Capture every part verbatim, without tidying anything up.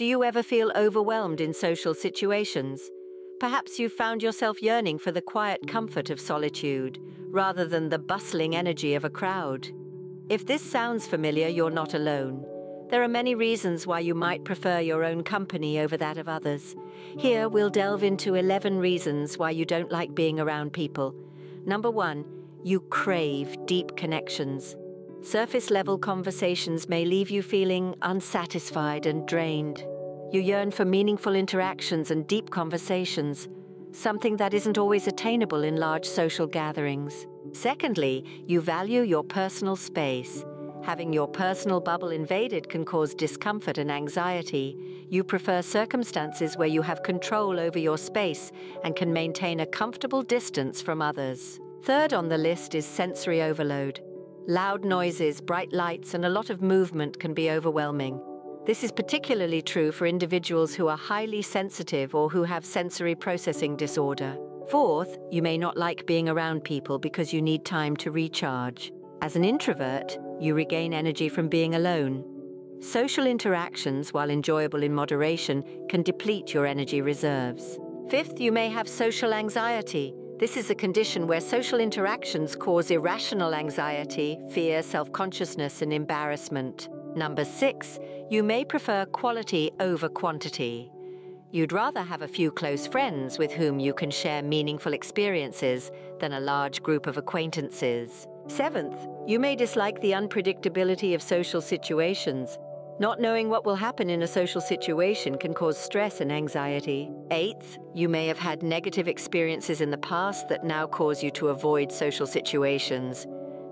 Do you ever feel overwhelmed in social situations? Perhaps you've found yourself yearning for the quiet comfort of solitude, rather than the bustling energy of a crowd. If this sounds familiar, you're not alone. There are many reasons why you might prefer your own company over that of others. Here, we'll delve into eleven reasons why you don't like being around people. Number one, you crave deep connections. Surface-level conversations may leave you feeling unsatisfied and drained. You yearn for meaningful interactions and deep conversations, something that isn't always attainable in large social gatherings. Secondly, you value your personal space. Having your personal bubble invaded can cause discomfort and anxiety. You prefer circumstances where you have control over your space and can maintain a comfortable distance from others. Third on the list is sensory overload. Loud noises, bright lights, and a lot of movement can be overwhelming. This is particularly true for individuals who are highly sensitive or who have sensory processing disorder. Fourth, you may not like being around people because you need time to recharge. As an introvert, you regain energy from being alone. Social interactions, while enjoyable in moderation, can deplete your energy reserves. Fifth, you may have social anxiety. This is a condition where social interactions cause irrational anxiety, fear, self-consciousness, and embarrassment. Number six, you may prefer quality over quantity. You'd rather have a few close friends with whom you can share meaningful experiences than a large group of acquaintances. Seventh, you may dislike the unpredictability of social situations. Not knowing what will happen in a social situation can cause stress and anxiety. Eighth, you may have had negative experiences in the past that now cause you to avoid social situations.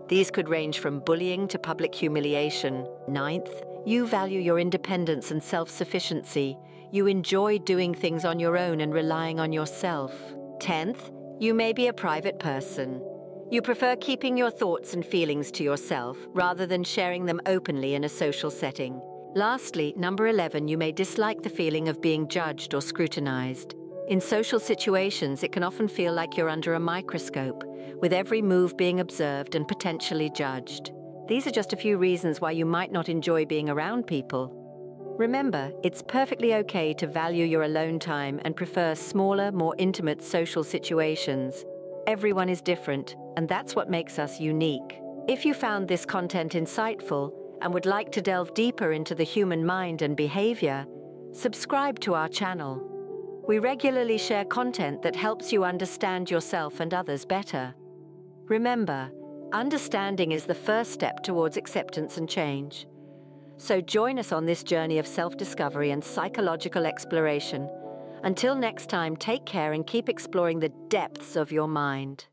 These could range from bullying to public humiliation. Ninth, you value your independence and self-sufficiency. You enjoy doing things on your own and relying on yourself. Tenth, you may be a private person. You prefer keeping your thoughts and feelings to yourself rather than sharing them openly in a social setting. Lastly, number eleven, you may dislike the feeling of being judged or scrutinized. In social situations, it can often feel like you're under a microscope, with every move being observed and potentially judged. These are just a few reasons why you might not enjoy being around people. Remember, it's perfectly okay to value your alone time and prefer smaller, more intimate social situations. Everyone is different, and that's what makes us unique. If you found this content insightful and would like to delve deeper into the human mind and behavior, subscribe to our channel. We regularly share content that helps you understand yourself and others better. Remember, understanding is the first step towards acceptance and change. So join us on this journey of self-discovery and psychological exploration. Until next time, take care and keep exploring the depths of your mind.